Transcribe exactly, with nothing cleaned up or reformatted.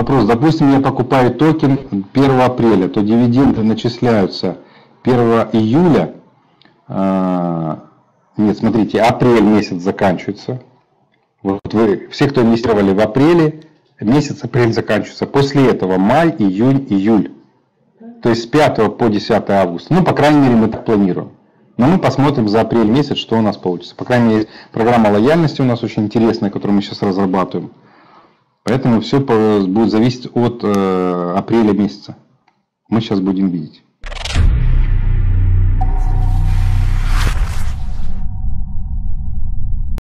Вопрос, допустим, я покупаю токен первого апреля, то дивиденды начисляются первого июля, нет, смотрите, апрель месяц заканчивается. Вот вы, все, кто инвестировали в апреле, месяц апрель заканчивается. После этого май, июнь, июль. То есть с пятого по десятое августа. Ну, по крайней мере, мы так планируем. Но мы посмотрим за апрель месяц, что у нас получится. По крайней мере, программа лояльности у нас очень интересная, которую мы сейчас разрабатываем. Поэтому все будет зависеть от э, апреля месяца. Мы сейчас будем видеть.